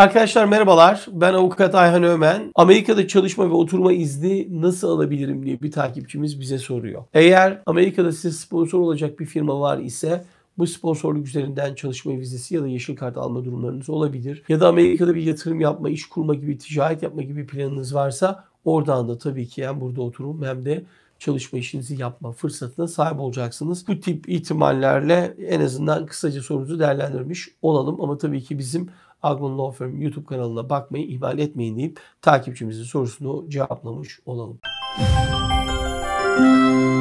Arkadaşlar merhabalar, ben avukat Ayhan Öğmen. Amerika'da çalışma ve oturma izni nasıl alabilirim diye bir takipçimiz bize soruyor. Eğer Amerika'da size sponsor olacak bir firma var ise bu sponsorluk üzerinden çalışma vizesi ya da yeşil kart alma durumlarınız olabilir. Ya da Amerika'da bir yatırım yapma, iş kurma gibi, ticaret yapma gibi planınız varsa oradan da tabii ki hem burada oturum hem de çalışma işinizi yapma fırsatına sahip olacaksınız. Bu tip ihtimallerle en azından kısaca sorunuzu değerlendirmiş olalım. Ama tabii ki bizim Ogmen Law Firm YouTube kanalına bakmayı ihmal etmeyin deyip takipçimizin sorusunu cevaplamış olalım.